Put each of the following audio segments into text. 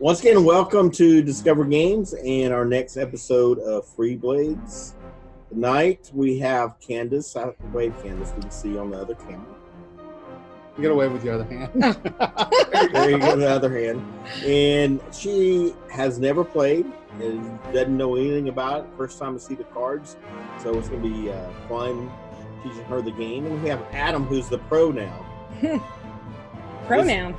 Once again, welcome to Discover Games and our next episode of Free Blades. Tonight we have Candace. Wave, Candace. We can see you on the other camera. You got to wave with your other hand. There you go, the other hand. And she has never played and doesn't know anything about it. First time to see the cards, so it's going to be fun teaching her the game. And we have Adam, who's the pro now. Pronoun.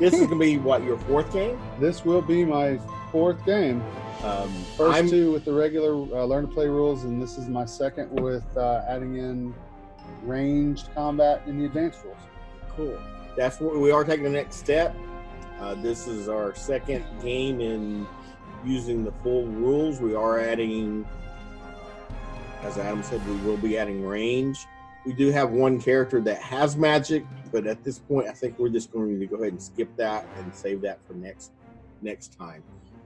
This is gonna be what, your fourth game? This will be my fourth game. First two with the regular learn to play rules, and this is my second with adding in ranged combat in the advanced rules. Cool. That's what we are taking the next step. This is our second game in using the full rules. We are adding, as Adam said, we will be adding range. We do have one character that has magic, but at this point, I think we're just going to go ahead and skip that and save that for next time.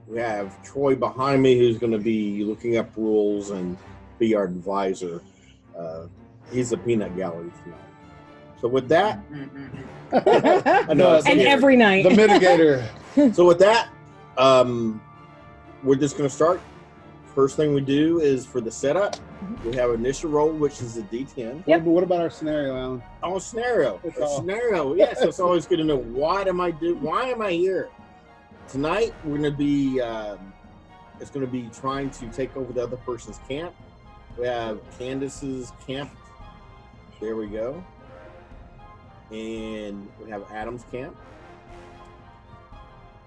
We have Troy behind me, who's going to be looking up rules and be our advisor. He's a peanut gallery tonight. So with that, I know and every night the mitigator. So with that, we're just going to start. First thing we do is for the setup, we have initial roll, which is a D10. Yep. But what about our scenario, Alan? Oh, scenario. Scenario, yes. So it's always good to know, why am I here? Tonight, we're going to be, it's going to be trying to take over the other person's camp. We have Candace's camp. There we go. And we have Adam's camp.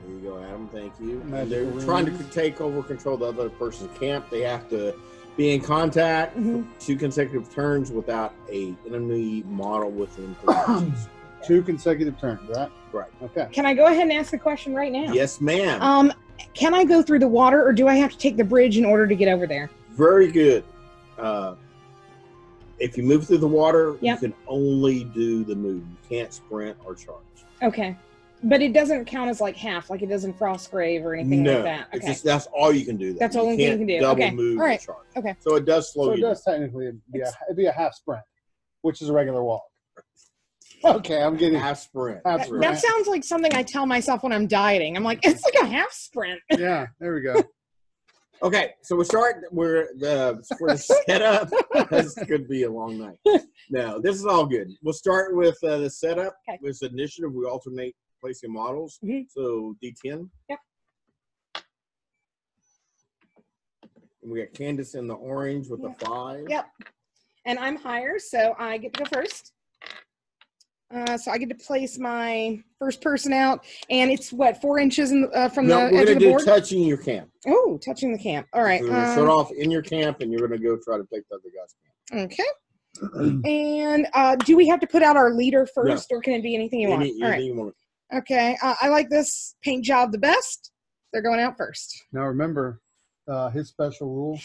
There you go, Adam. Thank you. And they're trying to take over control the other person's camp. They have to be in contact for 2 consecutive turns without a enemy model within 3 actions. 2 consecutive turns, right? Right. Okay. Can I go ahead and ask the question right now? Yes, ma'am. Can I go through the water, or do I have to take the bridge in order to get over there? Very good. If you move through the water, you can only do the move. You can't sprint or charge. Okay. But it doesn't count as like half, like it does in Frostgrave or anything like that. Okay. It's just, that's all you can do. That's the only thing you can do. Double move and charge. Okay. So it does slow you down. So it does technically it'd be a half sprint, which is a regular walk. Okay, I'm getting half sprint. Half sprint. That sounds like something I tell myself when I'm dieting. I'm like, it's like a half sprint. Yeah, there we go. Okay, so we start. We're setup. This could be a long night. No, this is all good. We'll start with the setup. Okay. With initiative, we alternate placing models. So D10. Yep. And we got Candace in the orange with a 5. Yep. And I'm higher, so I get to go first. So I get to place my first person out, and it's what, 4 inches in, from the edge of the board? We're going to do touching your camp. Oh, touching the camp. All right. So we're going to start off in your camp, and you're going to go try to take the other guy's camp. Okay. And do we have to put out our leader first, or can it be anything you want? Anything you want. Okay, I like this paint job the best. They're going out first. Now remember, his special rule.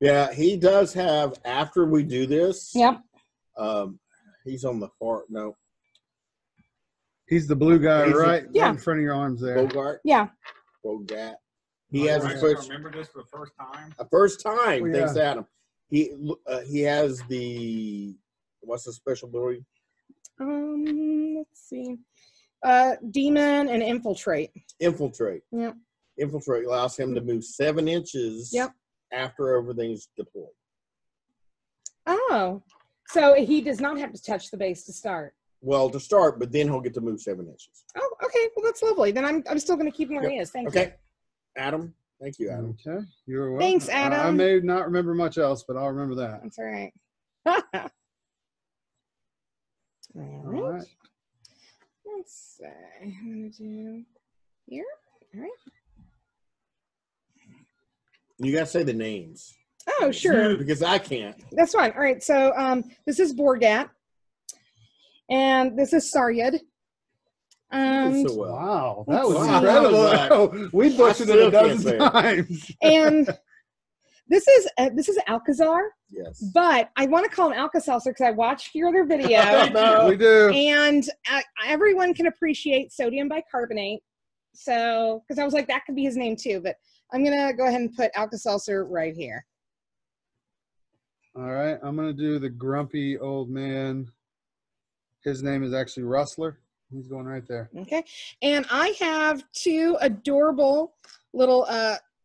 Yeah, he does have, after we do this. Yep. He's on the far, no. He's the blue guy, right in front of your arms there. Bogart? Yeah. Bogat. He has a push. I remember this for the first time. A first time, thanks Adam. He has the, what's the special ability? Let's see. Demon and infiltrate. Infiltrate. Yep. Infiltrate allows him to move 7 inches. Yep. After everything's deployed. Oh, so he does not have to touch the base to start. Well, to start, but then he'll get to move 7 inches. Oh, okay. Well, that's lovely. Then I'm still going to keep him where he is. Thank you. Okay, Adam. Thank you, Adam. Okay, you're welcome. Thanks, Adam. I may not remember much else, but I'll remember that. That's all right. All right. Let's see. I'm going to do here. All right. You got to say the names. Oh, sure. Because I can't. That's fine. All right. So this is Borgat. And this is Saryad. Wow. That was incredible. We butchered it a dozen times. And this is Alcazar. Yes. But I want to call him Alka-Seltzer because I watched your other video. We do. And everyone can appreciate sodium bicarbonate. So, because I was like, that could be his name too. But I'm going to go ahead and put Alka-Seltzer right here. All right. I'm going to do the grumpy old man. His name is actually Rustler. He's going right there. Okay. And I have two adorable little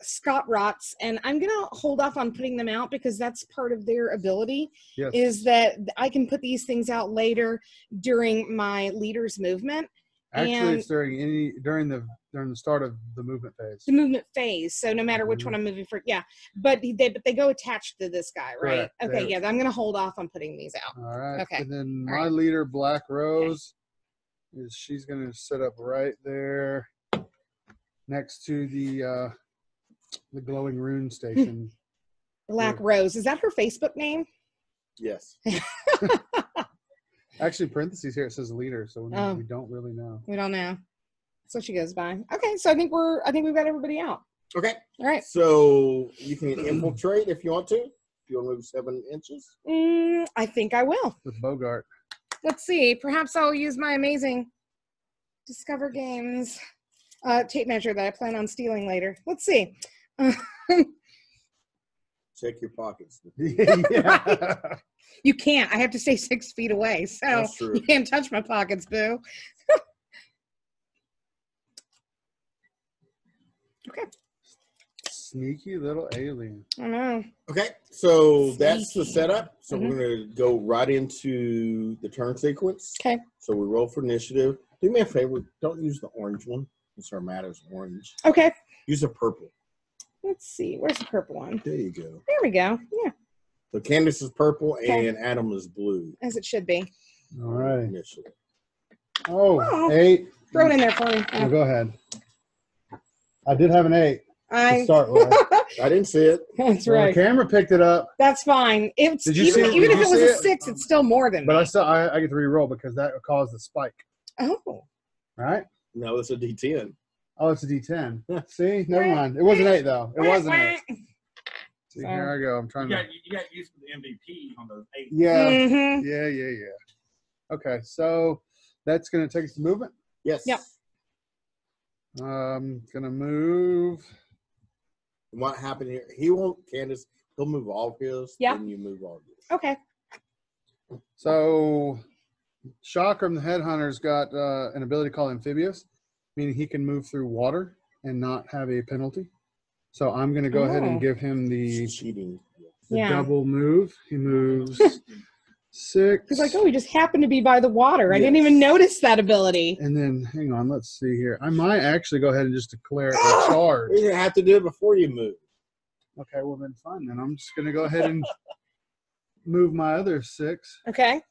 Scott Rots, and I'm going to hold off on putting them out because that's part of their ability, yes, is that I can put these things out later during my leaders movement. Actually, and it's during the start of the movement phase. The movement phase. So no matter which one I'm moving for, yeah. But they go attached to this guy, right? Correct. Okay, yeah. I'm going to hold off on putting these out. All right. Okay. And then my leader, Black Rose, is she's going to set up right there next to the glowing rune station. Black Rose. Is that her Facebook name? Yes. Actually, parentheses here, it says leader, so we don't really know. We don't know. That's what she goes by. Okay, so I think we've got everybody out. Okay. All right. So you can infiltrate if you want to. If you want to move 7 inches. I think I will. With Bogart. Let's see. Perhaps I'll use my amazing Discover Games tape measure that I plan on stealing later. Let's see. Check your pockets. Right? You can't. I have to stay 6 feet away, so you can't touch my pockets, boo. Okay. Sneaky little alien. I know. Okay, so that's the setup. So we're going to go right into the turn sequence. Okay. So we roll for initiative. Do me a favor. Don't use the orange one. This Armada's orange. Okay. Use a purple. Let's see. Where's the purple one? There you go. There we go. Yeah. So Candace is purple and Adam is blue. As it should be. All right. Initially. Oh, 8. Throw it in there for me. Oh, go ahead. I did have an 8. To start with. I didn't see it. That's right. The camera picked it up. That's fine. It's, even if it was a 6, it's still more than. But I get to re-roll because that caused the spike. Oh. Right? No, it's a D10. Oh, it's a D10. See? Never mind. It wasn't 8, though. It wasn't 8. See, here I go. I'm trying to... You got used to the MVP on those 8. Yeah. Mm-hmm. Yeah. Okay, so that's going to take us to movement? Yes. Yep. I'm going to move. What happened here? He won't, Candace. He'll move all his. Yeah. Then you move all his. Okay. So, Chakram the Headhunter's got an ability called Amphibious. Meaning he can move through water and not have a penalty. So I'm going to go ahead and give him the double move. He moves 6. He's like, oh, he just happened to be by the water. I didn't even notice that ability. And then, hang on, let's see here. I might actually go ahead and just declare a charge. You have to do it before you move. Okay, well then, fine. Then I'm just going to go ahead and move my other 6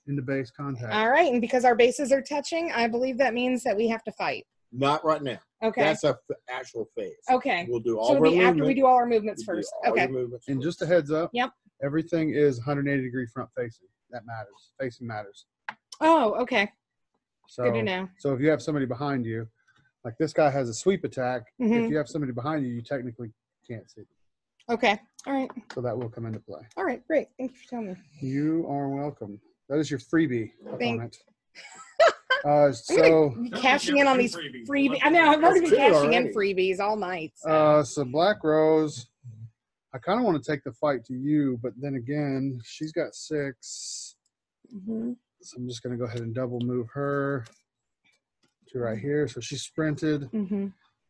into base contact. All right, and because our bases are touching, I believe that means that we have to fight. Not right now. Okay. That's an actual phase. Okay. We'll do all our movements. So after we do all our movements first. Okay. And just a heads up. Yep. Everything is 180-degree front facing. That matters. Facing matters. Oh, okay. So, good to know. So if you have somebody behind you, like this guy has a sweep attack. If you have somebody behind you, you technically can't see them. Okay. All right. So that will come into play. All right. Great. Thank you for telling me. You are welcome. That is your freebie opponent. So cashing in on these freebies. I know I've already been cashing in freebies all night. So, so Black Rose, I kind of want to take the fight to you, but then again, she's got 6. So I'm just going to go ahead and double move her to right here. So she sprinted.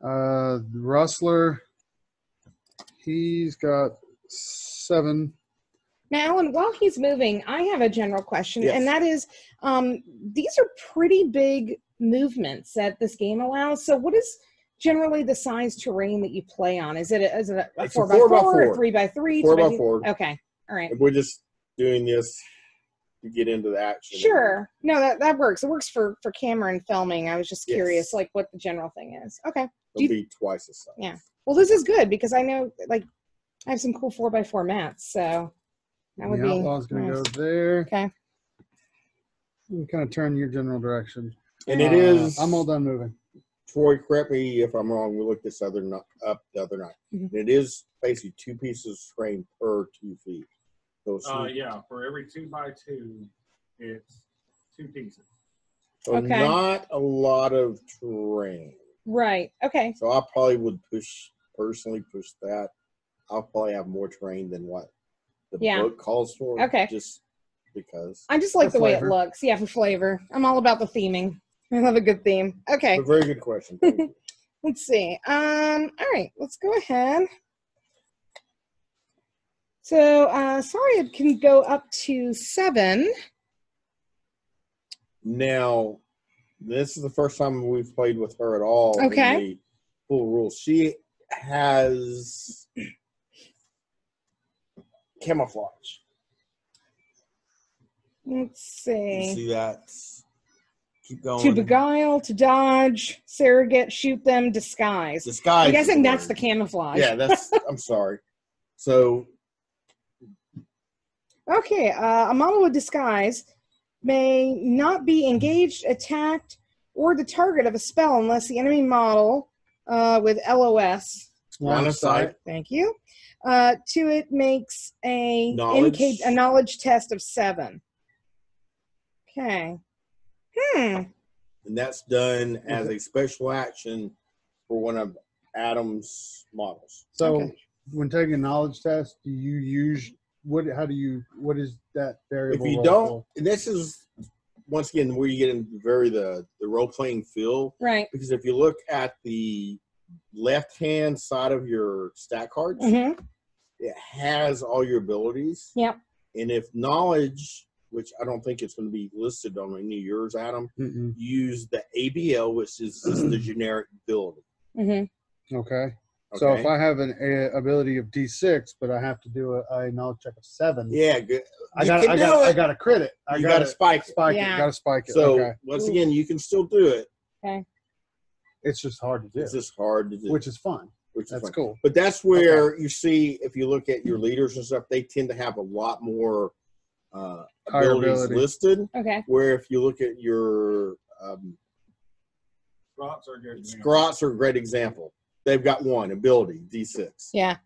Rustler, he's got 7. Now, Alan, while he's moving, I have a general question, and that is, these are pretty big movements that this game allows. So what is generally the size terrain that you play on? Is it a 4x4, a 3x3? 4x4. Okay. All right. We're just doing this to get into the action. Sure. No, that works. It works for camera and filming. I was just curious, like, what the general thing is. Okay. It'll be twice the size. Yeah. Well, this is good because I know, like, I have some cool 4x4 mats, so... The outlaw's going to go there. Okay. You kind of turn your general direction. And it is... I'm all done moving. Troy, correct me if I'm wrong. We looked this up the other night. It is basically 2 pieces of terrain per 2 feet. So yeah, for every 2x2, it's 2 pieces. So not a lot of terrain. Right. Okay. So I probably would personally push that. I'll probably have more terrain than what the book calls for, just because. I just like the way it looks. Yeah, for flavor. I'm all about the theming. I love a good theme. Okay. A very good question. Let's see. All right, let's go ahead. So, sorry, it can go up to 7. Now, this is the first time we've played with her at all. Okay. In the full rules. She has camouflage. Let's see. You see that? Keep going. To beguile, to dodge, surrogate, shoot them, disguise. Disguise. I'm guessing that's the camouflage. Yeah, that's. I'm sorry. So. Okay, a model with disguise may not be engaged, attacked, or the target of a spell unless the enemy model with LOS. Line of sight. Thank you. To it makes a knowledge test of 7. Okay. And that's done as a special action for one of Adam's models. So, okay. When taking a knowledge test, do you use what is that variable? If you don't, and this is once again where you get in the role playing feel, right? Because if you look at the left hand side of your stat cards, it has all your abilities. Yep. And if knowledge, which I don't think it's going to be listed on any of yours, Adam, use the ABL, which is the generic ability. Okay. So if I have an ability of D6, but I have to do a knowledge check of 7. Yeah, good. I got a credit. I got to spike it. So once again, you can still do it. Okay. It's just hard to do. It's just hard to do, which is fun. That's cool. But that's where you see, if you look at your leaders and stuff, they tend to have a lot more abilities listed. Okay. Where if you look at your Scrots are a great example. They've got one ability, D6. Yeah.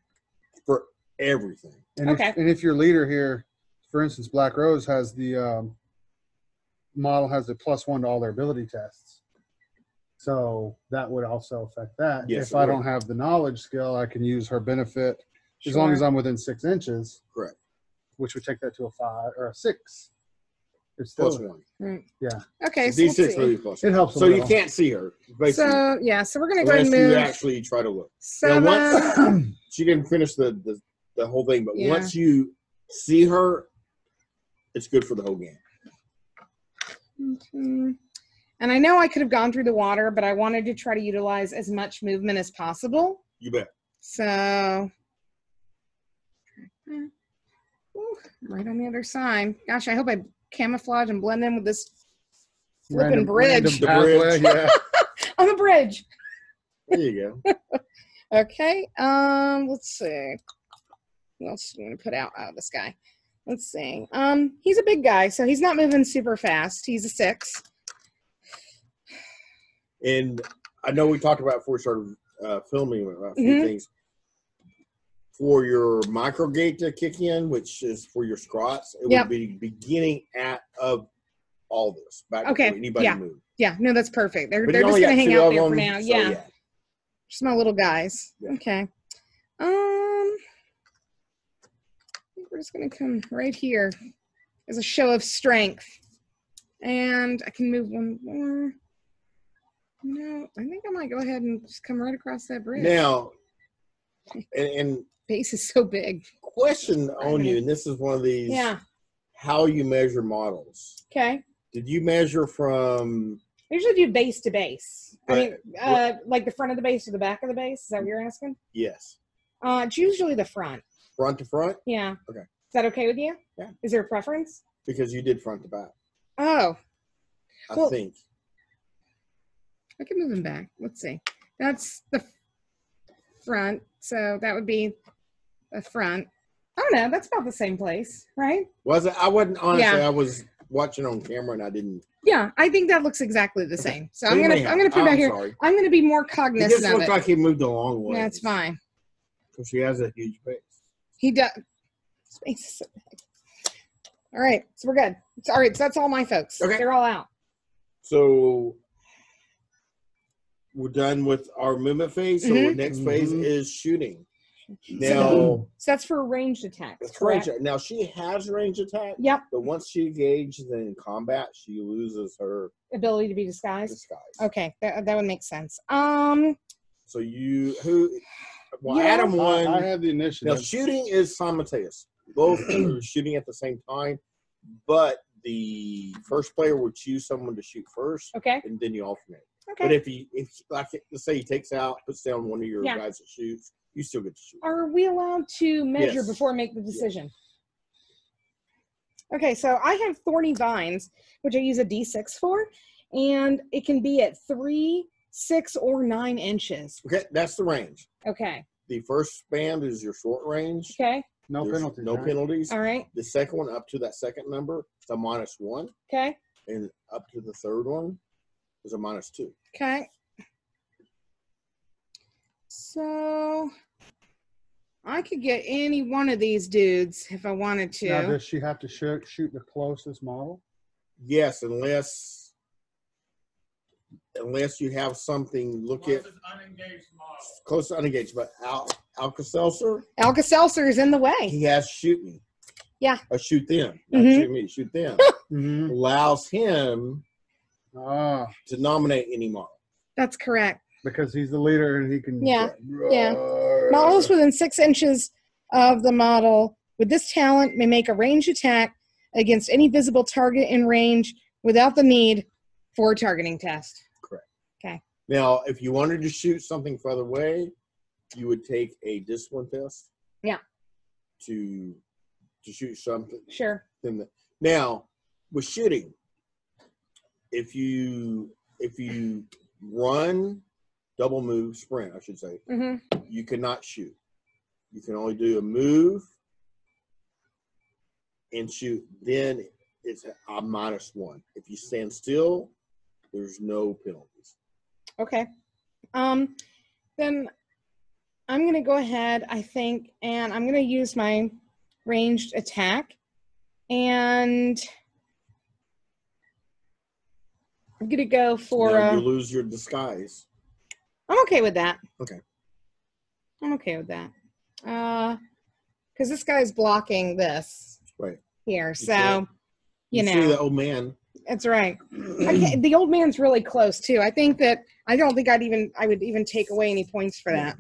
For everything. And if your leader here, for instance, Black Rose has the model has a +1 to all their ability tests. So that would also affect that. Yes, if I don't have the knowledge skill, I can use her benefit as long as I'm within 6 inches. Correct. Which would take that to a 5 or a 6. It's still +1. Yeah. Okay. So D6 really +1. It helps. So you can't see her. Basically. So yeah. So we're gonna go ahead and move. You actually try to look. So once she didn't finish the whole thing, but once you see her, it's good for the whole game. And I know I could have gone through the water, but I wanted to try to utilize as much movement as possible. You bet. So. Ooh, right on the other side. Gosh, I hope I camouflage and blend in with this flipping bridge. On the bridge. There you go. Okay. Let's see. What else do you want to put out of this guy? Let's see. He's a big guy, so he's not moving super fast. He's a 6. And I know we talked about before we started filming about a few things. For your micro gate to kick in, which is for your Scrots, it would be beginning of all this. Back before anybody moved. Yeah, no, that's perfect. They're just gonna hang out there for now. So yeah, just my little guys. Yeah. Okay. I think we're just gonna come right here as a show of strength, and I can move one more. No, I think I might go ahead and just come right across that bridge now. And base is so big. Question on you, and this is one of these. Yeah. How you measure models? Okay. Did you measure from? I usually do base to base. I mean, like the front of the base or the back of the base. Is that what you're asking? Yes. It's usually the front. Front to front. Yeah. Okay. Is that okay with you? Yeah. Is there a preference? Because you did front to back. Oh. I think. I can move him back. Let's see. That's the front. So that would be the front. I don't know. That's about the same place, right? Was it? I wasn't, honestly. Yeah. I was watching on camera and I didn't. Yeah, I think that looks exactly the same. So I'm gonna put back here. I'm gonna be more cognizant of it. This looks like he moved a long way. That's fine. Because he has a huge space. He does. Space is so big. All right, so we're good. All right, so that's all my folks. Okay. They're all out. So. We're done with our movement phase, so our next phase is shooting. Now, so that's for ranged attack. That's correct. Range. Now she has range attack. Yep. But once she engages in combat, she loses her ability to be disguised. Okay, that would make sense. So you Well, yeah. Adam won. I have the initiative. Now shooting is simultaneous. Both are shooting at the same time, but the first player would choose someone to shoot first. Okay. And then you alternate. Okay. But if he, like, let's say he takes out, puts down one of your guys that shoots, you still get to shoot. Are we allowed to measure before we make the decision? Yes. Okay, so I have Thorny Vines, which I use a D6 for, and it can be at 3, 6, or 9 inches. Okay, that's the range. Okay. The first span is your short range. Okay. No penalties. No penalties. All right. The second one, up to that second number, it's a -1. Okay. And up to the third one is a -2. Okay. So I could get any one of these dudes if I wanted to. Now, does she have to shoot the closest model? Yes, unless you have something. Look at unengaged model. Close to unengaged, but Alka-Seltzer. Alka-Seltzer is in the way. He has shoot me. Yeah. Or shoot them. Not shoot me. Shoot them. Allows him to nominate any model. That's correct. Because he's the leader and he can... Yeah, models within 6 inches of the model with this talent may make a range attack against any visible target in range without the need for a targeting test. Correct. Okay. Now, if you wanted to shoot something further away, you would take a discipline test. Yeah. To shoot something. Sure. Now, with shooting, if you run... double move, sprint, I should say. You cannot shoot. You can only do a move and shoot. Then it's a -1. If you stand still, there's no penalties. Okay. Then I'm going to go ahead, I think, and I'm going to use my ranged attack. And I'm going to go for... Now you lose your disguise. I'm okay with that. Okay. I'm okay with that. Because this guy's blocking this. Right. Here, so, you know. See the old man. That's right. Okay, the old man's really close, too. I think that, I would even take away any points for that.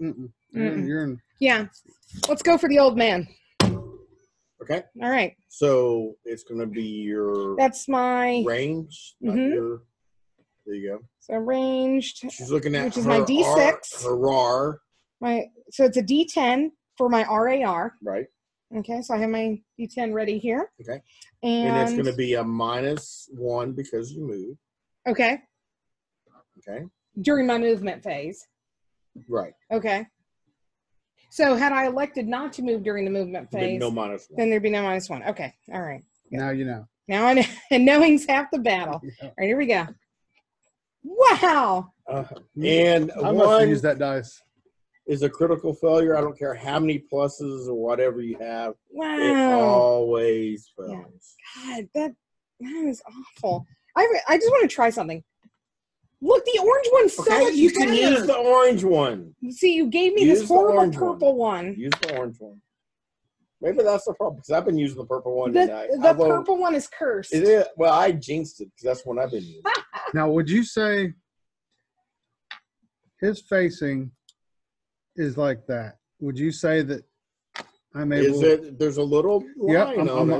Yeah. Let's go for the old man. Okay. All right. So, it's going to be your... That's my... range, not your... There you go. So ranged. She's looking at which is my D6. Her RAR. So it's a D10 for my RAR. Right. Okay, so I have my D10 ready here. Okay. And it's going to be a -1 because you move. Okay. Okay. During my movement phase. Right. Okay. So had I elected not to move during the movement phase, no -1. Then there'd be no -1. Okay. All right. Good. Now you know. Now I know. And knowing's half the battle. All right, here we go. Wow! And I must use that dice. Is a critical failure. I don't care how many pluses or whatever you have. Wow! It always fails. Yeah. God, that is awful. I just want to try something. Look, the orange one sucks. Okay, you can use the orange one. See, you gave me this horrible purple one. Use the orange one. Maybe that's the problem because I've been using the purple one. The purple one is cursed. It is. Well, I jinxed it because that's the one I've been using. Now, would you say his facing is like that? Would you say that I'm able? Is it? There's a little line. Yeah,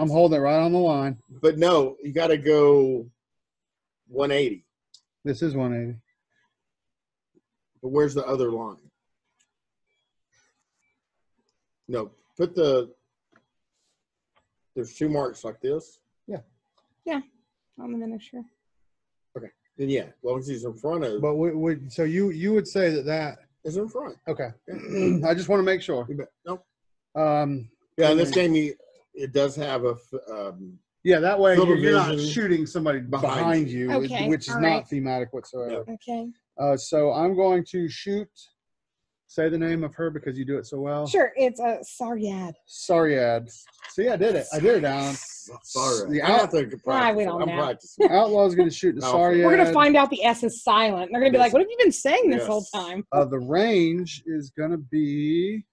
I'm holding it right on the line. But no, you got to go 180. This is 180. But where's the other line? No, put the. There's two marks like this. Yeah. Yeah, on the miniature. Okay. Then yeah, as long as he's in front of. But so you would say that is in front. Okay. I just want to make sure. No. Yeah, in this game it does have a. Yeah, that way you're not shooting somebody behind you, okay. Which is not thematic whatsoever. Okay. So I'm going to shoot say the name of her because you do it so well? Sure, it's Saryad. Saryad. See, I did it. I did it, Alan. Sorry. The I'm practicing. Outlaw's going to shoot the Saryad. We're going to find out the S is silent. They're going to be like, what have you been saying this whole time? The range is going to be...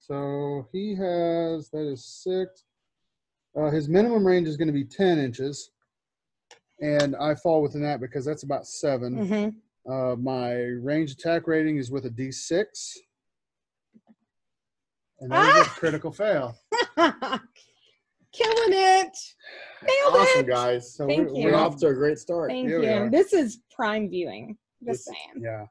So he has... That is 6. His minimum range is going to be 10 inches. And I fall within that because that's about 7. Mm-hmm. My range attack rating is with a D6. And that is a critical fail. Killing it. Nailed it. Awesome, guys. So we're off to a great start. Thank you. This is prime viewing. Just saying. Yeah.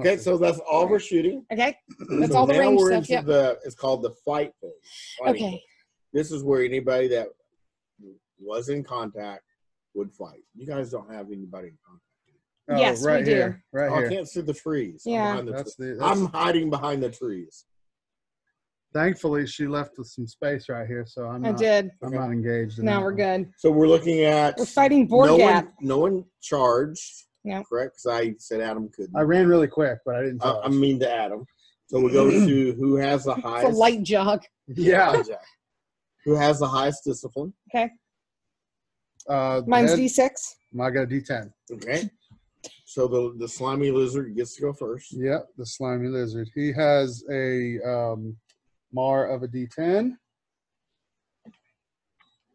Okay, so that's all we're shooting. Okay. That's all the range stuff. Yep. It's called the fight phase. Okay. This is where anybody that was in contact would fight. You guys don't have anybody in contact. Oh, yes, right here. Right here. I can't see the trees. Yeah. I'm hiding behind the trees. Thankfully, she left with some space right here, so I'm not engaged. No, we're good. So we're looking at... We're fighting board gap. No one charged, correct? Because I said Adam couldn't. I ran really quick, but I didn't charge. I mean to Adam. So we go to who has the highest... It's a light jog. Yeah. Who has the highest discipline. Okay. Mine's D6. I got a D10. Okay. So the slimy lizard gets to go first. Yeah, the slimy lizard. He has a mar of a D10.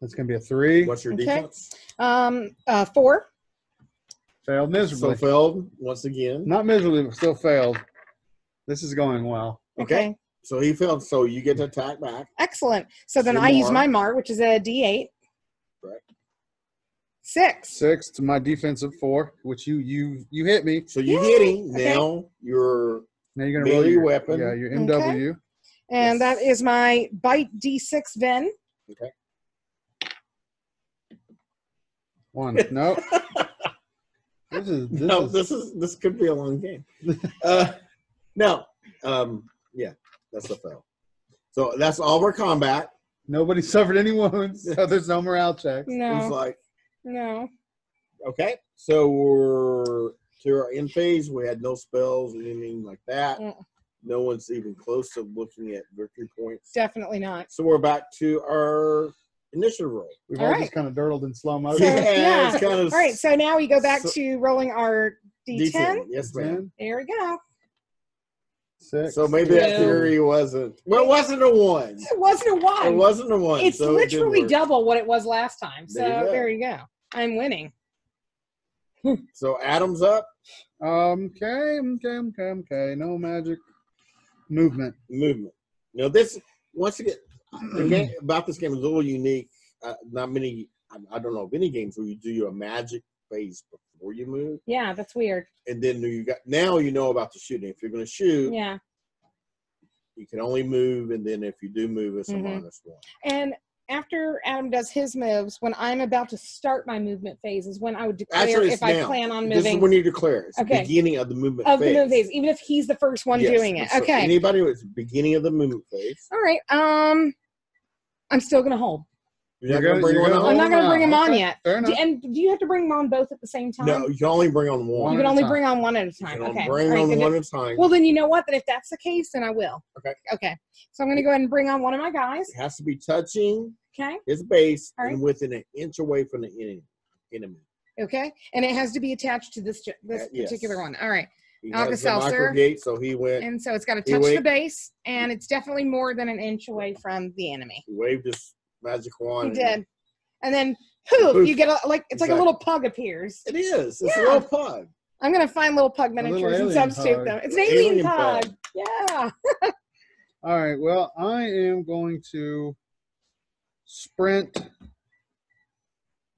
That's going to be a 3. What's your defense? 4. Failed miserably. So failed once again. Not miserably, but still failed. This is going well. Okay. So he failed, so you get to attack back. Excellent. So then I use my mar, which is a D8. Correct. 6 to my defensive 4, which you hit me. So you hit him. Now you're gonna roll your weapon. Yeah, your MW. Okay. And that is my bite D6 Ven. Okay. 1. No. This could be a long game. Yeah, that's a fail. So that's all our combat. Nobody suffered any wounds, so there's no morale checks. No. It's like okay, so we're in phase. We had no spells or anything like that. No one's even close to looking at victory points. Definitely not. So we're back to our initiative roll. We've all just kind of dirtled in slow motion. It's kind of, all right, so now we go back to rolling our D10. Yes, ma'am. There we go. 6. So maybe that theory wasn't. Well, it wasn't a 1. It wasn't a 1. It wasn't a 1. It's literally double what it was last time. So there you go. I'm winning. So Adam's up. Okay. No magic. Movement. Now this, once again, about this game is a little unique. Not many, I don't know of any games where you do your magic phase before you move. Yeah, that's weird. And then now you know about the shooting. If you're going to shoot, you can only move, and then if you do move, it's a -1. And after Adam does his moves, when I'm about to start my movement phase is when I would declare I plan on moving. This is when you declare. It's the beginning of the movement phase. Of the movement phase, even if he's the first one doing it. So anybody who's beginning of the movement phase. All right. I'm still going to hold. I'm not going to bring him on yet. Fair enough. And do you have to bring them on both at the same time? No, you can only bring on one. You can only bring on one at a time. You can bring on one at a time. Well, then you know what? Then if that's the case, then I will. Okay. Okay. So I'm going to go ahead and bring on one of my guys. It has to be touching his base and within an inch away from the enemy. Okay. And it has to be attached to this particular one. All right. Alka-Seltzer. So he went. And so it's got to touch the base, and it's definitely more than an inch away from the enemy. He waved his magic wand. He did. And then poof, you get a, like a little pug appears. It is. It's a little pug. I'm going to find little pug miniatures and substitute them. It's an alien pug. Yeah. All right. Well, I am going to sprint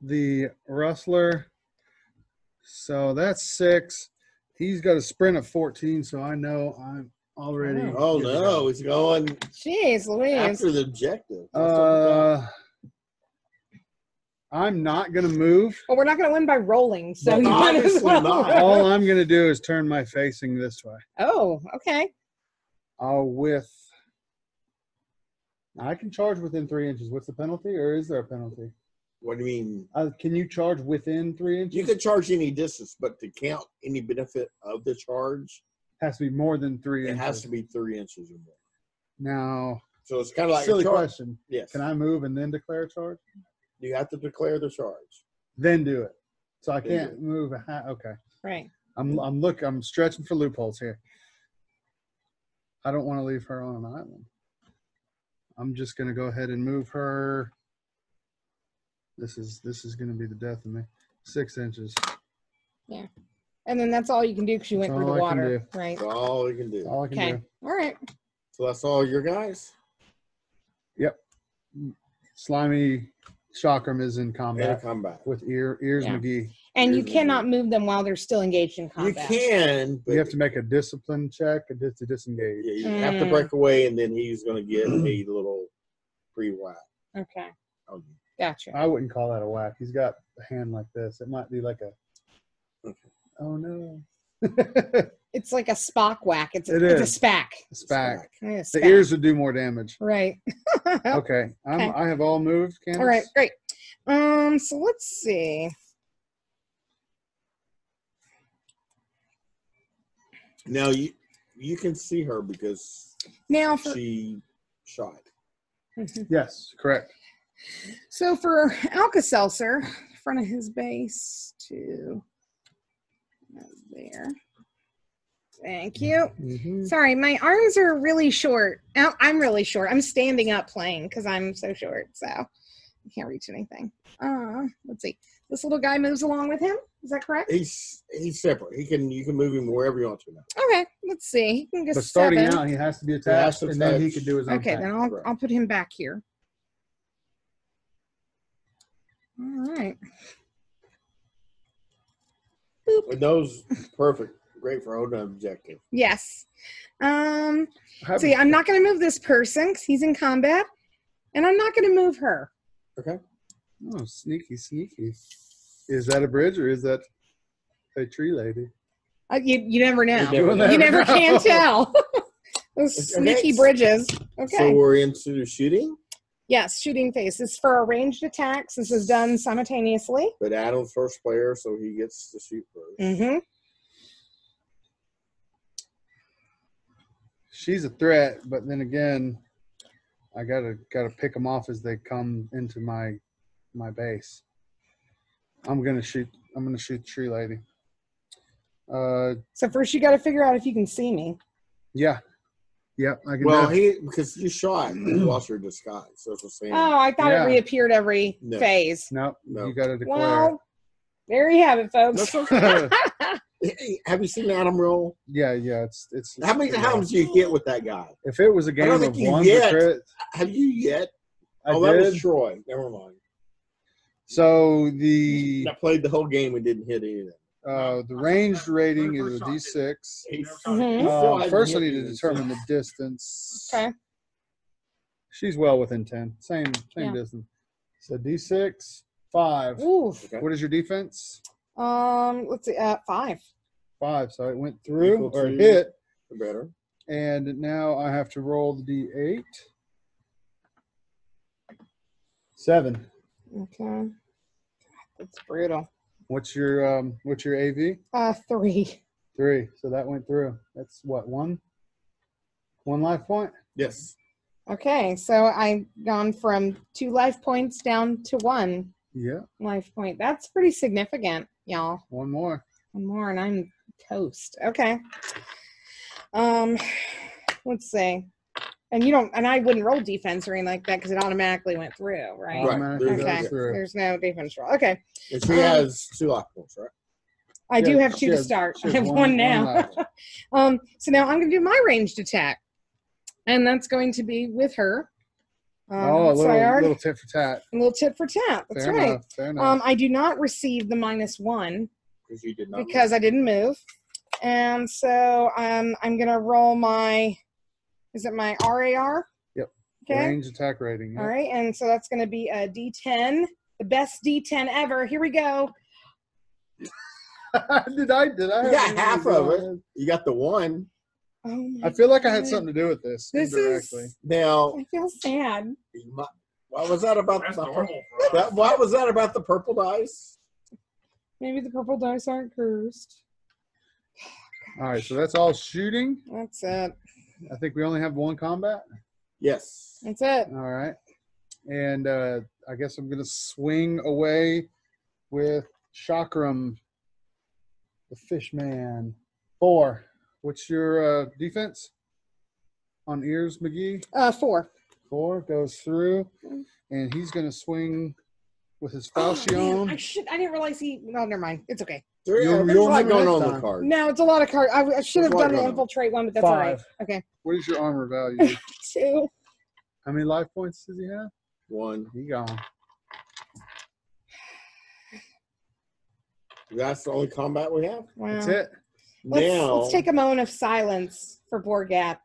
the rustler. So that's 6. He's got a sprint of 14, so I know I'm already. Oh no, it's going. Jeez Louise. After the objective. I'm not going to move. Well, we're not going to win by rolling, so not. All I'm going to do is turn my facing this way. Oh, okay. I can charge within 3 inches. What's the penalty, or is there a penalty? What do you mean? Can you charge within 3 inches? You can charge any distance, but to count any benefit of the charge, Has to be more than 3 inches. It has to be 3 inches or more. Now, so it's kind of like silly question. Yes. Can I move and then declare a charge? You have to declare the charge. Then do it. So I can't move. Okay. Right. I'm stretching for loopholes here. I don't want to leave her on an island. I'm just going to go ahead and move her. This is going to be the death of me. 6 inches. Yeah. And then that's all you can do because you went through the water, right? That's all you can do. All I can do. All right. So that's all your guys? Yep. Slimy Chakram is in combat. Yeah, combat. With Ears McGee. And you cannot move them while they're still engaged in combat. You can. But you have to make a discipline check to disengage. Yeah, you have to break away, and then he's going to get a little pre-whack. Okay. Gotcha. I wouldn't call that a whack. He's got a hand like this. It might be like a... Okay. Oh no! It's like a Spock whack. It's a spack. Spack. The ears would do more damage. Right. Okay. I have all moved. Candace? All right. Great. So let's see. Now you can see her because now she shot. Yes. Correct. So for Alka-Seltzer, in front of his base to. There. Thank you. Sorry, my arms are really short. I'm really short. I'm standing up playing because I'm so short, so I can't reach anything. Let's see. This little guy moves along with him. Is that correct? He's separate. You can move him wherever you want to now. Okay. Let's see. He can just starting out, he has to be attached, and then he can do his own. Okay, then I'll put him back here. All right. Boop. Those perfect, great for holding an objective. Yes. See, I'm not going to move this person because he's in combat, and I'm not going to move her. Okay. Oh, sneaky, sneaky. Is that a bridge or is that a tree lady? You never know. You never can tell. Those sneaky bridges. Okay. So we're into shooting. Yes, shooting phase. This is for ranged attacks. This is done simultaneously. But Adam's first player, so he gets to shoot first. Mm-hmm. She's a threat, but then again, I gotta pick them off as they come into my base. I'm gonna shoot the tree lady. So first, you gotta figure out if you can see me. Yeah. Yep, I can. Well, because you shot and you lost your disguise. So that's the same. Oh, I thought it reappeared every phase. No, you got to declare. Well, there you have it, folks. Have you seen Adam roll? Yeah. It's how many times do you get with that guy? If it was a game of one, have you yet? That was Troy. Never mind. So I played the whole game and didn't hit anything. The ranged rating is a D6. First, I need to determine the distance. Okay. She's well within 10. Same distance. So D6, 5. Ooh. Okay. What is your defense? Let's see, 5. 5. So it went through or hit. Better. And now I have to roll the D8. 7. Okay. That's brutal. What's your AV? 3. 3. So that went through. That's what, 1? 1 life point? Yes. Okay, so I've gone from 2 life points down to 1 life point. That's pretty significant, y'all. One more, and I'm toast. Okay. Let's see. And I wouldn't roll defense or anything like that because it automatically went through, right? Right. Okay. Through. There's no defense roll. Okay. And she has 2 lock points, right? I do have 2 to start. I have one now. So now I'm going to do my ranged attack, and that's going to be with her. A little tit for tat. A little tit for tat. That's right. Fair enough. I do not receive the -1 because you did not. Because I didn't move, and so I'm going to roll my. Is it my RAR? Yep. Okay. Range attack rating. Yep. All right. And so that's going to be a D10. The best D10 ever. Here we go. Did I? You got half of it. You got the 1. Oh my I feel like God. I had something to do with this. This indirectly. I feel sad. Why was that about the purple? Why was that about the purple dice? Maybe the purple dice aren't cursed. All right, so that's all shooting. That's it. I think we only have one combat. Yes. That's it. All right. And I guess I'm going to swing away with Chakram, the fish man. 4. What's your defense on ears, McGee? 4. 4 goes through, and he's going to swing with his falchion. Oh, I didn't realize he. No, never mind. It's okay. You're not going on the card. No, it's a lot of cards. I should have done the infiltrate one, but that's 5. All right. Okay. What is your armor value? 2. How many life points does he have? 1. He gone. That's the only combat we have. Wow. That's it. Let's take a moment of silence for Borgat.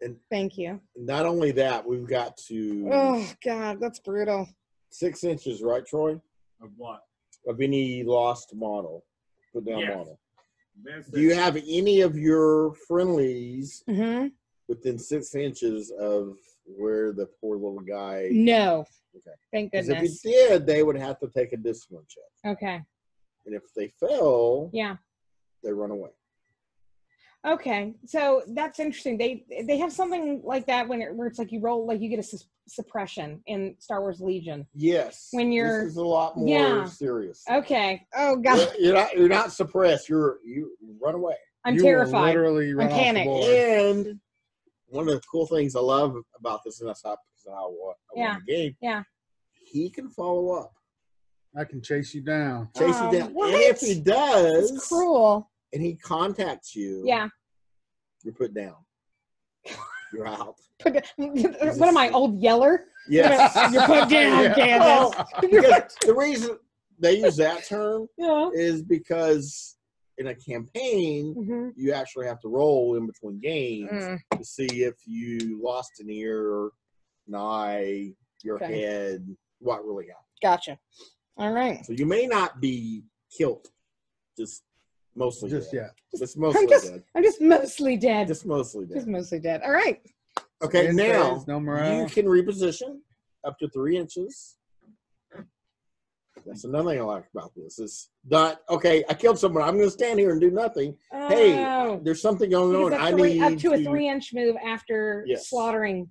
And thank you. Not only that, we've got to. Oh God, that's brutal. 6 inches, right, Troy? Of what? Of any lost model, put down model. That's Do you have any of your friendlies within 6 inches of where the poor little guy? No. Okay. Thank goodness. If he did, they would have to take a discipline check. Okay. And if they fail, they run away. Okay, so that's interesting. They have something like that where it's like you roll, like you get a suppression in Star Wars Legion. Yes. When you're this is a lot more serious. Okay. Oh God. You're not suppressed. You run away. I'm terrified. Literally run. I'm panicked. And one of the cool things I love about this, and that's how I won the game. Yeah. He can follow up. I can chase you down. Chase you down. What? And if he does, it's cruel. And he contacts you. Yeah. You're put down. You're out. What am I, Old Yeller? Yes. You're put down, Candace. Well, the reason they use that term is because in a campaign, you actually have to roll in between games to see if you lost an ear, an eye, your head, what really happened. Gotcha. All right. So you may not be killed. Just mostly dead. All right. Okay, so now you can reposition up to 3 inches. That's another thing I like about this. It's not, okay, I killed someone. I'm going to stand here and do nothing. Oh. Hey, there's something going on. I need up to a 3-inch move after slaughtering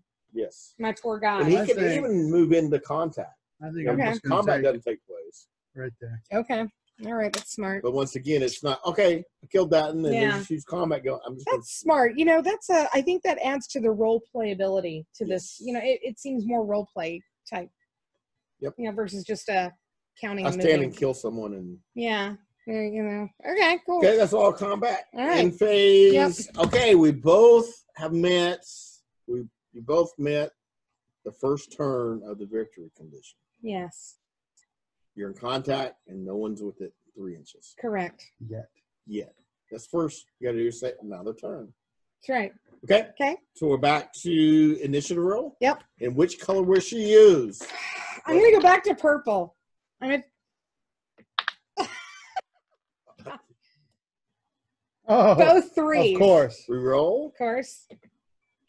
my poor guy. And he can even move into contact. I think combat doesn't take place. Right there. Okay. All right, that's smart. But once again, it's not, okay, I killed that, and then there's huge combat going. That's smart. You know, that's I think that adds to the role playability to this. You know, it seems more role play type. Yep. You know, versus just counting. I stand and kill someone. And you know. Okay, cool. Okay, that's all combat. All right. In phase. Yep. Okay, we both have met. We both met the first turn of the victory condition. Yes. You're in contact, and no one's with it 3 inches. Correct. Yet. That's first. You got to do your second, another turn. That's right. Okay? Okay. So we're back to initiative roll? Yep. And which color will she use? I'm going to go back to purple. Go 3. Of course. Reroll? Of course.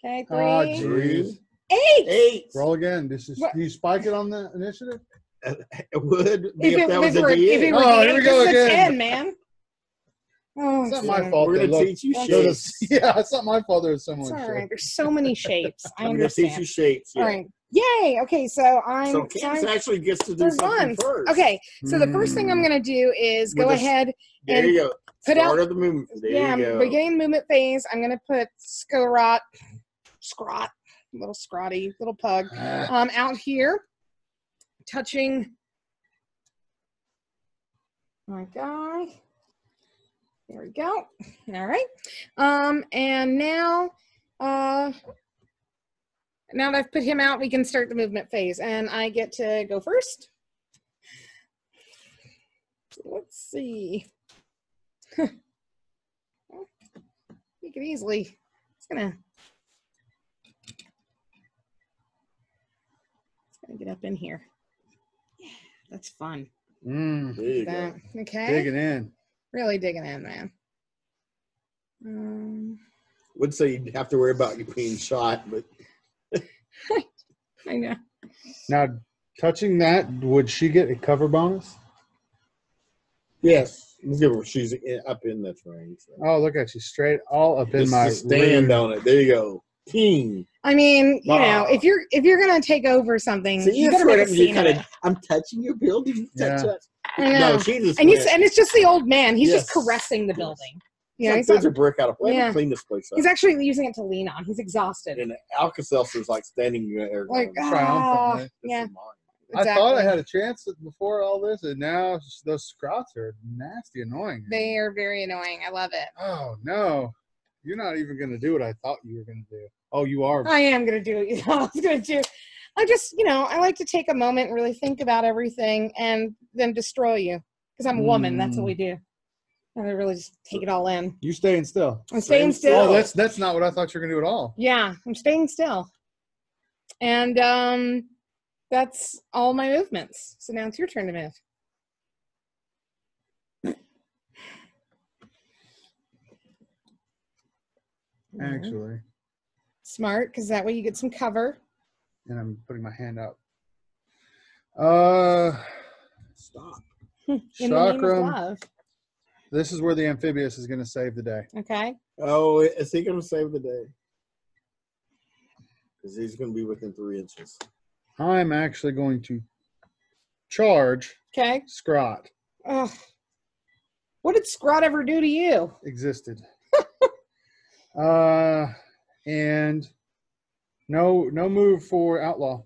Okay, 3. Oh, geez. 8. Roll again. Do you spike it on the initiative? It would be if that was a DM. Oh, here we go again. 10, man. Oh, it's not my fault. We're going to teach you shapes. It's not my fault. There's so much. All right. There's so many shapes. I understand. I'm going to teach you shapes. Yeah. All right. Yay. Okay. So I'm. So Candace actually gets to do something first. Okay. So the first thing I'm going to do is go ahead. There you go. Put out of the movement. There you go. Beginning movement phase. I'm going to put Scrot, little scrotty, little pug, out here. Touching my guy. There we go. All right. And now, now that I've put him out, we can start the movement phase. And I get to go first. Let's see. You can easily. It's gonna get up in here. That's fun. Okay. Digging in. Really digging in, man. Would say you'd have to worry about you being shot, but. I know. Now, touching that, would she get a cover bonus? Yes. Let's give her. She's up in the train. So. Oh, look at she's straight all up in my stand on it. There you go. King. I mean, you know, if you're gonna take over something, so you gotta make a scene of it. I'm touching your building. Yeah. I know. No, Jesus. And it's just the old man. He's just caressing the building. Yeah, he's a brick out of place. Yeah. Clean this place up. He's actually using it to lean on. He's exhausted. And Alka-Seltzer's like standing there, like triumphant. Yeah. Exactly. I thought I had a chance before all this, and now those Scrots are nasty, annoying. They are very annoying. I love it. Oh no, you're not even going to do what I thought you were going to do. Oh, you are. I am going to do what you thought I was going to do. I just, you know, I like to take a moment and really think about everything, and then destroy you because I'm a woman. That's what we do. And I really just take it all in. You're staying still. I'm staying still. Oh, that's not what I thought you were going to do at all. Yeah, I'm staying still, and that's all my movements. So now it's your turn to move. Actually. Smart, because that way you get some cover. And I'm putting my hand up. Stop. In the name of love. This is where the amphibious is going to save the day. Okay. Oh, is he going to save the day? Because he's going to be within 3 inches. I'm actually going to charge Scrot. Ugh. What did Scrot ever do to you? Existed. And no move for Outlaw.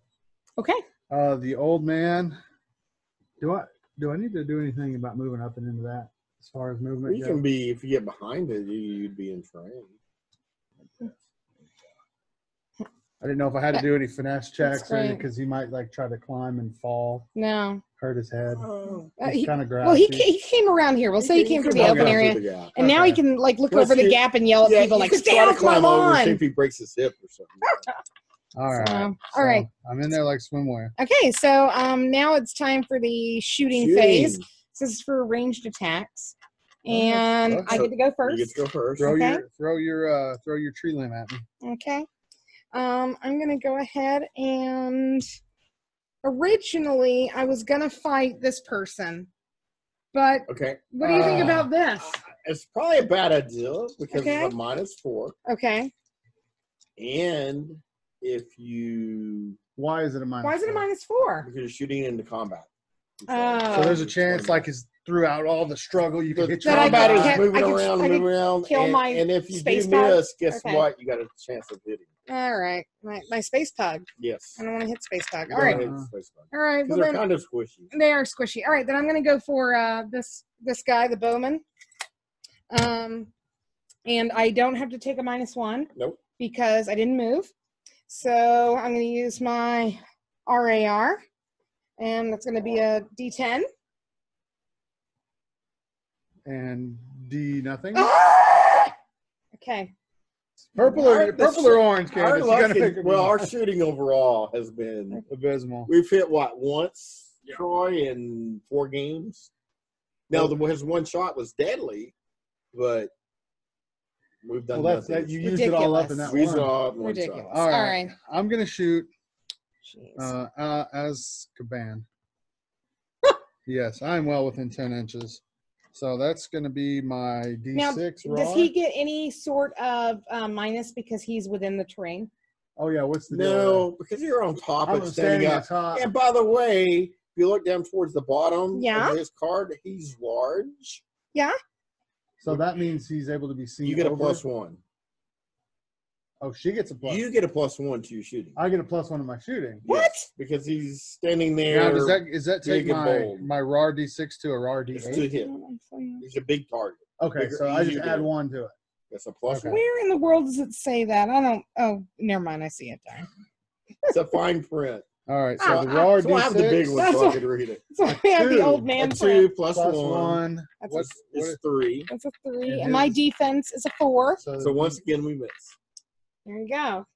Okay. The old man. Do I need to do anything about moving up and into that as far as movement? You can be, if you get behind it, you'd be in train. I didn't know if I had to do any finesse checks or anything because he might like try to climb and fall. No. Hurt his head. Oh. He's kind of grassy. Well, he came around here. We'll say he came from the open area. And now he can like look over the gap and yell at people like, stand up, climb on. See if he breaks his hip or something. All right. All right. I'm in there like swimwear. Okay. So now it's time for the shooting phase. This is for ranged attacks. And I get to go first. You get to go first. Throw your tree limb at me. Okay. I'm going to go ahead and originally I was going to fight this person, but what do you think about this? It's probably a bad idea because it's a -4. Okay. And if you... Why is it a -4? Why is it a -4? Because you're shooting into combat. So there's a chance like it's throughout all the struggle you can hit your combat is moving around and moving around. And if you do miss, guess what? You got a chance of hitting. All right, my space pug. Yes. I don't want to hit space pug. All right. All right. Well, they're kind of squishy. They are squishy. All right, then I'm going to go for this guy, the bowman. And I don't have to take a -1. Nope. Because I didn't move. So I'm going to use my RAR, and that's going to be a D10. And D nothing. Ah! Okay. Purple or orange, Candace? Our shooting overall has been abysmal. We've hit, what, once, Troy, in 4 games? Now, his one shot was deadly, but we've done nothing. You used it all up in that one shot. All right. I'm going to shoot as Caban. Yes, I'm well within 10 inches. So that's going to be my D6 now, does he get any sort of minus because he's within the terrain? Oh, yeah. What's the deal? Because you're on top and standing up. And by the way, if you look down towards the bottom of his card, he's large. Yeah. So that means he's able to be seen. You get a +1. Oh, she gets a +1. You get a +1 to your shooting. I get a +1 to my shooting. What? Yes, because he's standing there. Now, does that take my RAR D6 to a RAR D8? It's to hit. He's a big target. Okay, so I just add 1 to it. That's a +1. Where in the world does it say that? I don't. Oh, never mind. I see it there. It's a fine print. All right, so the RAR D6. I have the big one so I can read it. So I have the old man print. 2 +1. That's 3. That's a 3. And my defense is a 4. So once again, we miss. There you go.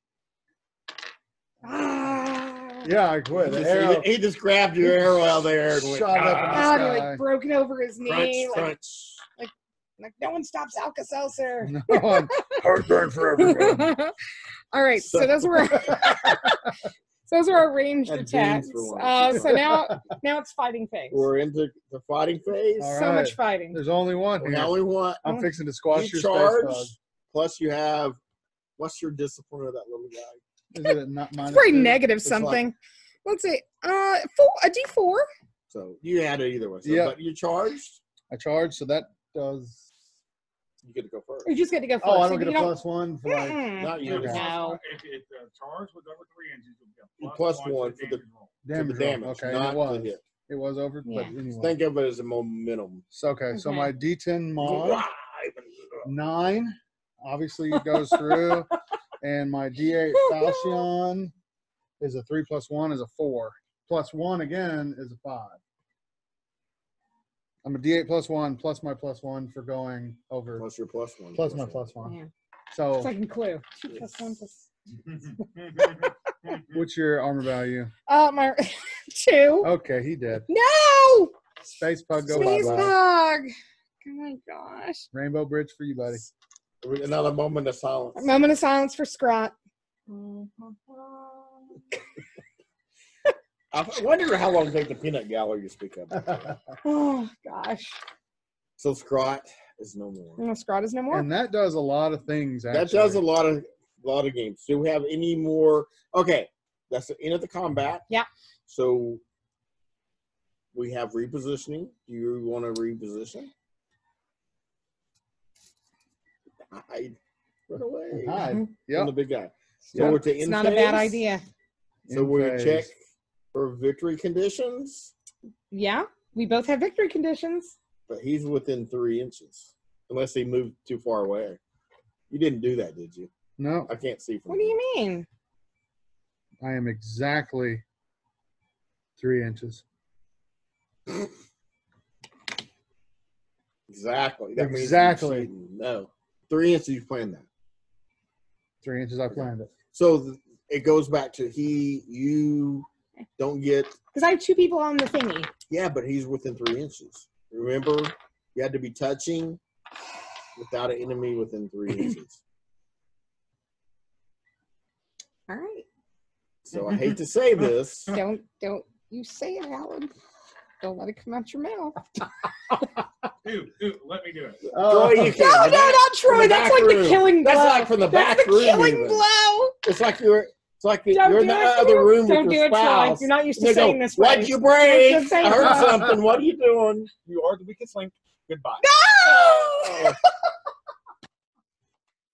Ah. Yeah, I quit. He just grabbed your arrow out there and went, up in the sky. Like broken over his knee. Crunch. Like no one stops Alka-Seltzer. No, heartburn for everyone. All right, so those were Those are our ranged attacks. So now it's fighting phase. We're into the fighting phase. All right. So much fighting. There's only one. Well, now we want. I'm fixing to squash your charge. Plus, you have. What's your discipline of that little guy? Is it not minus it's pretty negative it's something. Like, let's see. A D4. So you had it either way. So, yeah. But you charged. I charged. So that does. You get to go first. You just get to go first. Oh, I don't get a plus one for like... Not you. No. If it's charged with over 3 inches, you'll get plus one for the damage. Okay, not it was. Hit. It was over, yeah. But anyway. Think of it as a momentum. So, okay, so my D10 mod, 9, obviously it goes through, and my D8 Falchion is a 3 plus 1 is a 4. Plus 1 again is a 5. I'm a D8 plus 1 plus my plus 1 for going over. Plus your plus 1. Plus my plus 1. Yeah. So second clue. Yes. Plus 1 plus. What's your armor value? My 2. Okay, he did. No. Space pug, go bye bye. Space pug. Oh my gosh. Rainbow Bridge for you, buddy. Another moment of silence. A moment of silence for Scrot. I wonder how long it takes the peanut gallery to speak up. Oh, gosh. So Scrot is no more. No, Scrot is no more. And that does a lot of things, actually. That does a lot of games. Do we have any more? Okay. That's the end of the combat. Yeah. So we have repositioning. Do you want to reposition? Hide. Run away. Hide. Yeah. I'm the big guy. So we're at the end phase. It's not a bad idea. So we're going to check. For victory conditions? Yeah, we both have victory conditions. But he's within 3 inches. Unless he moved too far away. You didn't do that, did you? No. I can't see from here. What do you mean? I am exactly 3 inches. Exactly. That exactly. Means no. 3 inches you planned that. 3 inches I planned it. So it goes back to you... Don't get... Because I have 2 people on the thingy. Yeah, but he's within 3 inches. Remember, you had to be touching without an enemy within 3 inches. All right. So I hate to say this. Don't you say it, Alan. Don't let it come out your mouth. Dude, let me do it. Troy, you can. No, not Troy. That's like the killing blow. That's like from the back room. That's the killing blow. It's like you're... It's like you're in the other room with your spouse. You're not used to saying this. Why'd you break? I heard something. What are you doing? You are the weakest link. Goodbye. No!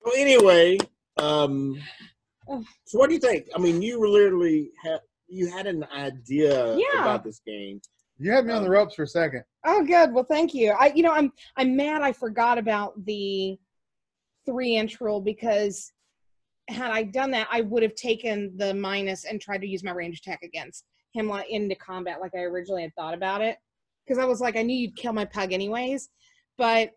Well, anyway, so what do you think? I mean, you literally had an idea about this game. You had me on the ropes for a second. Oh, good. Well, thank you. I'm mad I forgot about the 3-inch rule because. Had I done that, I would have taken the minus and tried to use my range attack against him into combat like I originally had thought about it. Because I was like, I knew you'd kill my pug anyways. But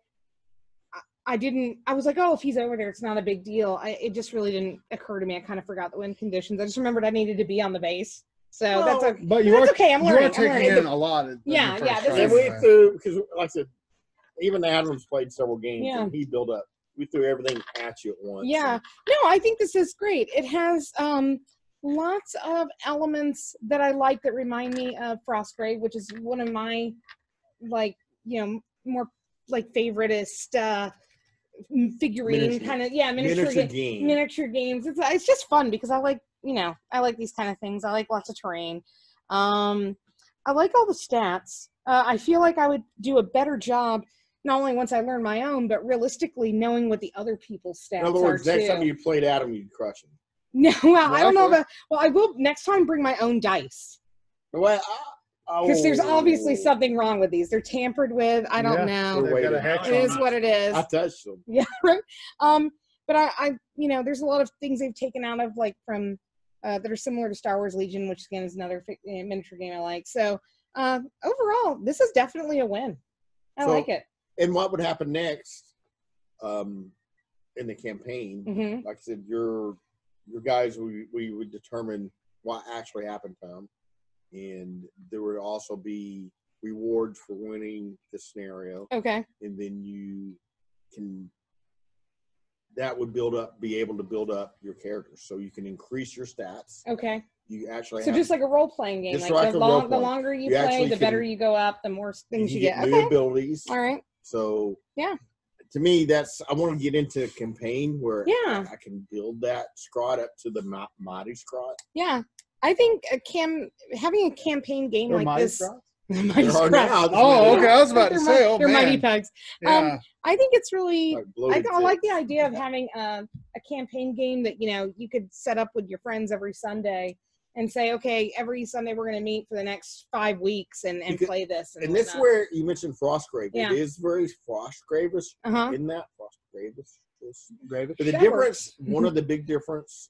I didn't, I was like, oh, if he's over there, it's not a big deal. It just really didn't occur to me. I kind of forgot the win conditions. I just remembered I needed to be on the base. So that's okay. But that's okay. I'm learning. You're taking in a lot. Because like I said, even Adam's played several games and he built up. We threw everything at you at once. Yeah. No, I think this is great. It has lots of elements that I like that remind me of Frostgrave, which is one of my, like, you know, more, like, favoritist figurine kind of, miniature games. It's just fun because I like, you know, I like these kind of things. I like lots of terrain. I like all the stats. I feel like I would do a better job not only once I learn my own, but realistically knowing what the other people's stats are, too. In other words, next time you played Adam, you'd crush him. No, well, I don't know about... Well, I will next time bring my own dice. Well, because there's obviously something wrong with these. They're tampered with. I don't know. It is what it is. I touched them. Yeah, right? But I, you know, there's a lot of things they've taken out of, like, from... that are similar to Star Wars Legion, which, again, is another miniature game I like. So, overall, this is definitely a win. I like it. And what would happen next in the campaign? Mm-hmm. Like I said, your guys, we would determine what actually happened to them. And there would also be rewards for winning the scenario. Okay. And then you can that would build up, be able to build up your characters. So you can increase your stats. Okay. You actually so have, just like a role-playing game. Like the longer you play, the better you go up, the more things you get. New abilities. All right. So yeah. To me, that's I want to get into a campaign where I can build that Scrod up to the Mighty Scrod. Yeah, I think having a campaign game they're like this. Mighty Scrods. Now, oh, okay. I was about to say, oh they're man, mighty pugs. Yeah. I think it's really. I like the idea of having a campaign game that you could set up with your friends every Sunday. And say, okay, every Sunday we're going to meet for the next 5 weeks and play this. And this is where you mentioned Frostgrave. Yeah. It is very Frostgrave-ish in that. Frostgrave-ish. But the difference, one of the big difference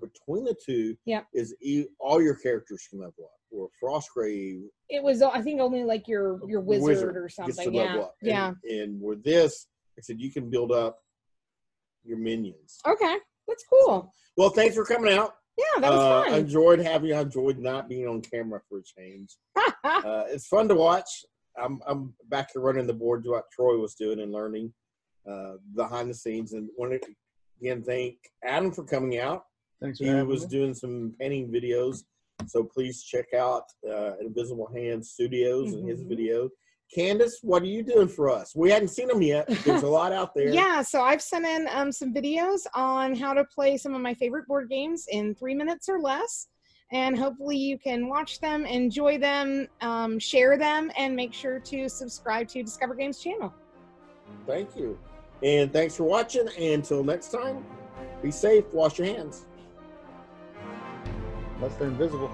between the two is all your characters can level up. Or Frostgrave. It was, I think, only like your wizard or something. Gets to level up. And with this, I said you can build up your minions. Okay. That's cool. Well, thanks for coming out. Yeah, that was fun. I enjoyed having you. I enjoyed not being on camera for a change. It's fun to watch. I'm back to running the board to what Troy was doing and learning behind the scenes. And want to, again, thank Adam for coming out. Thanks for having me. He was doing some painting videos. So please check out Invisible Hand Studios and his video. Candace, what are you doing for us? We hadn't seen them yet. There's a lot out there. Yeah, so I've sent in some videos on how to play some of my favorite board games in 3 minutes or less. And hopefully you can watch them, enjoy them, share them, and make sure to subscribe to Discover Games channel. Thank you. And thanks for watching. Until next time, be safe, wash your hands. Unless they're invisible.